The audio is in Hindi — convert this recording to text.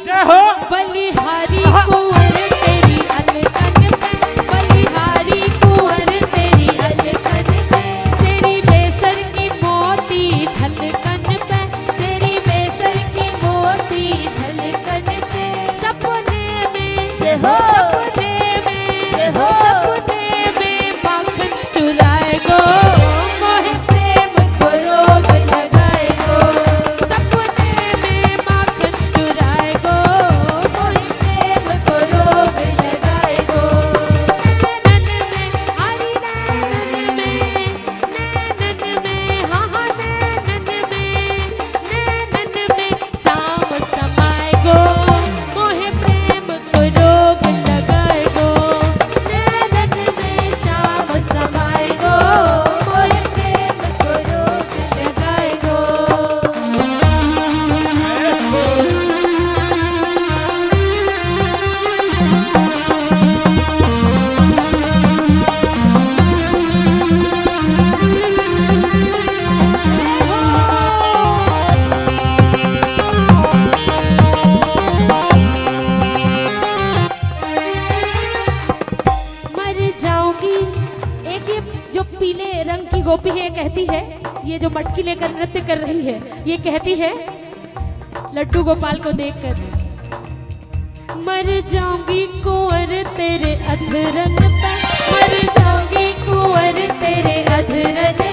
जय हो बलिहारी कुंवर तेरी अलकन पे, बलिहारी कुंवर तेरी अलकन पे, तेरी बेसर की मोती झलकन पे, तेरी बेसर की मोती झलकन पे, सपने में जय हो सपने में, जय हो सपने में माखन चुराए गो, मोहे प्रेम को रोग लगाए गो, सपने में माखन चुराए गो, मोहे प्रेम को रोग लगाए गो, नैनन में हरी नैनन में हा हा नैनन में साम समाए गो, मोहे प्रेम को रोग लगाए गो, नैनन में शाम समाए गो, मोहे प्रेम को रोग लगाए गो। मर जाऊंगी, एक ये जो पीले रंग की गोपी है कहती है, ये जो मटकी लेकर नृत्य कर रही है, ये कहती है लड्डू गोपाल को देखकर, मर जाऊंगी कुंवर तेरे अधरन पे, मर जाऊंगी कुंवर तेरे अधरन